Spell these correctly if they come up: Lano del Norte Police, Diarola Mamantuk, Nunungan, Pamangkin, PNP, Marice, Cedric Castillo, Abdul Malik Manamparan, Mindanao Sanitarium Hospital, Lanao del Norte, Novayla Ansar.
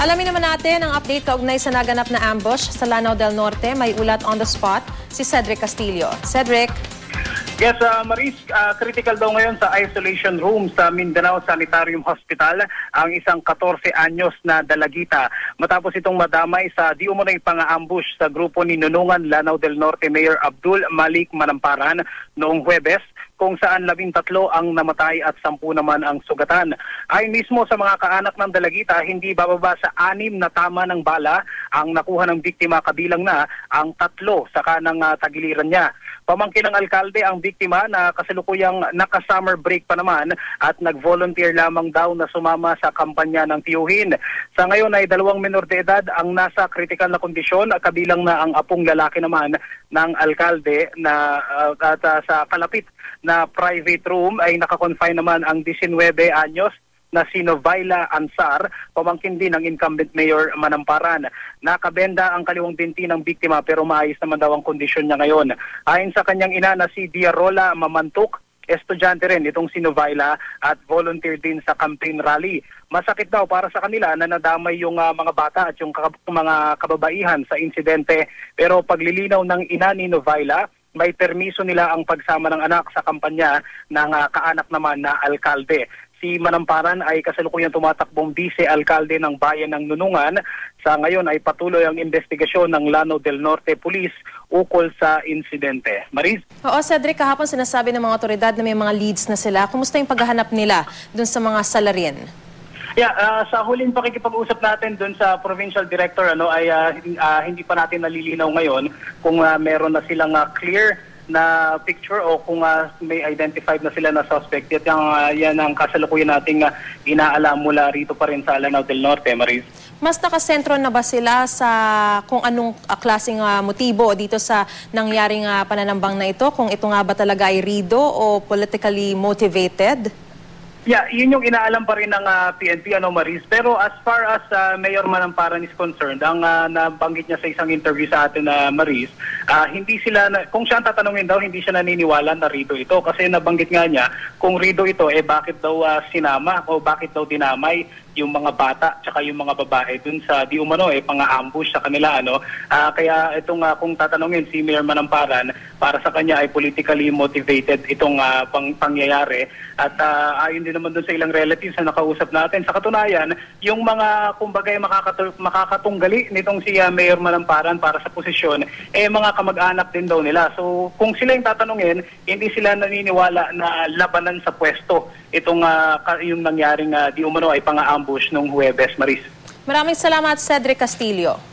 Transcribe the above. Alamin naman natin ang update kaugnay sa naganap na ambush sa Lanao del Norte. May ulat on the spot si Cedric Castillo. Cedric. Yes, Marice, critical daw ngayon sa isolation room sa Mindanao Sanitarium Hospital ang isang 14 anyos na dalagita matapos itong madamay sa di umunay pang-ambush sa grupo ni Nunungan, Lanao del Norte Mayor Abdul Malik Manamparan noong Huwebes, kung saan 13 ang namatay at 10 naman ang sugatan. Ay mismo sa mga kaanak ng dalagita, hindi bababa sa 6 na tama ng bala ang nakuha ng biktima, kabilang na ang 3 sa kanang tagiliran niya. Pamangkin ng alkalde ang biktima na kasalukuyang naka-summer break pa naman at nag-volunteer lamang daw na sumama sa kampanya ng tiyuhin. Sa ngayon ay 2 menor de edad ang nasa kritikal na kondisyon, kabilang na ang apong lalaki naman ng alkalde na sa kalapit na private room ay nakakonfine naman ang 19 anyos na si Novayla Ansar, pamangkin din ng incumbent Mayor Manamparan. Nakabenda ang kaliwang binti ng biktima pero maayos naman daw ang kondisyon niya ngayon. Ayon sa kanyang ina na si Diarola Mamantuk, estudyante rin itong si Novayla at volunteer din sa campaign rally. Masakit daw para sa kanila na nadamay yung mga bata at yung mga kababaihan sa insidente, pero paglilinaw ng ina ni Novayla, may permiso nila ang pagsama ng anak sa kampanya ng kaanak naman na alkalde. Si Manamparan ay kasalukuyang tumatakbong vice-alkalde ng bayan ng Nunungan. Sa ngayon ay patuloy ang investigasyon ng Lano del Norte Police ukol sa insidente. Marice? Oo, Cedric, kahapon sinasabi ng mga otoridad na may mga leads na sila. Kumusta yung paghahanap nila dun sa mga salarin? Yeah, sa huling pakikipag-usap natin doon sa provincial director ay hindi pa natin nalilinaw ngayon kung meron na silang clear na picture o kung may identified na sila na suspect. At yan ang kasalukuyan nating inaalam mula rito pa rin sa Lanao del Norte, Marice. Mas nakasentro na ba sila sa kung anong klaseng motibo dito sa nangyaring pananambang na ito? Kung ito nga ba talaga ay rido o politically motivated? Yeah, yun yung inaalam pa rin ng PNP, Marice. Pero as far as Mayor Manamparan is concerned, ang nabanggit niya sa isang interview sa atin na Marice, hindi sila, kung siya ang tatanungin daw, hindi siya naniniwala na rido ito. Kasi nabanggit nga niya, kung rido ito, bakit daw sinama o bakit daw dinamay yung mga bata tsaka yung mga babae dun sa di umano pang-ambush sa kanila kaya itong kung tatanungin si Mayor Manamparan, para sa kanya ay politically motivated itong pangyayari at ayon din naman dun sa ilang relatives na nakausap natin. Sa katunayan, yung mga kumbaga makakatunggali nitong si Mayor Manamparan para sa posisyon mga kamag-anak din daw nila, so kung sila yung tatanungin, hindi sila naniniwala na labanan sa pwesto itong yung nangyaring di umano ay pang-ambush nung Huwebes, Marice. Maraming salamat, Cedric Castillo.